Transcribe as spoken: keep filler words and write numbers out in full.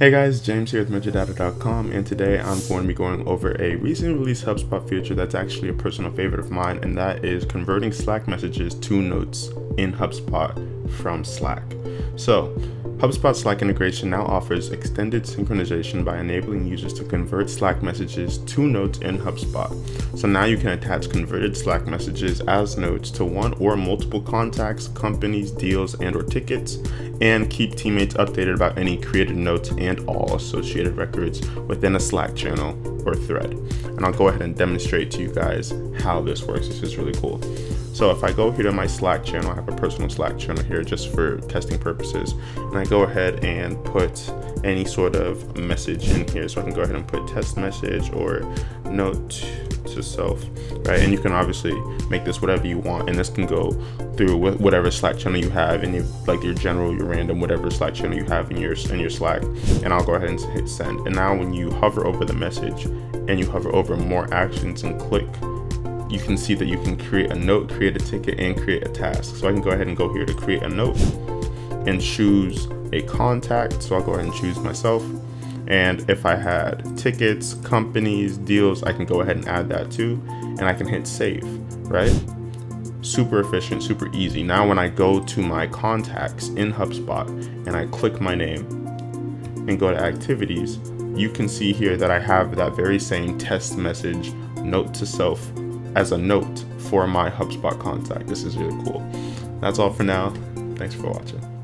Hey guys, James here with merge your data dot com, and today I'm going to be going over a recently released HubSpot feature that's actually a personal favorite of mine, and that is converting Slack messages to notes in HubSpot from Slack. So, HubSpot Slack integration now offers extended synchronization by enabling users to convert Slack messages to notes in HubSpot. So now you can attach converted Slack messages as notes to one or multiple contacts, companies, deals, and or tickets, and keep teammates updated about any created notes and all associated records within a Slack channel or thread. And I'll go ahead and demonstrate to you guys how this works. This is really cool. So if I go here to my Slack channel, I have a personal Slack channel here just for testing purposes, and I go ahead and put any sort of message in here. So I can go ahead and put test message or note to self, right? And you can obviously make this whatever you want, and this can go through whatever Slack channel you have, and you like your general, your random, whatever Slack channel you have in your in your Slack. And I'll go ahead and hit send. And now when you hover over the message and you hover over more actions and click, you can see that you can create a note, create a ticket, and create a task. So I can go ahead and go here to create a note and choose a contact. So I'll go ahead and choose myself. And if I had tickets, companies, deals, I can go ahead and add that too. And I can hit save, right? Super efficient, super easy. Now when I go to my contacts in HubSpot and I click my name and go to activities, you can see here that I have that very same test message, note to self, as a note for my HubSpot contact. This is really cool. That's all for now. Thanks for watching.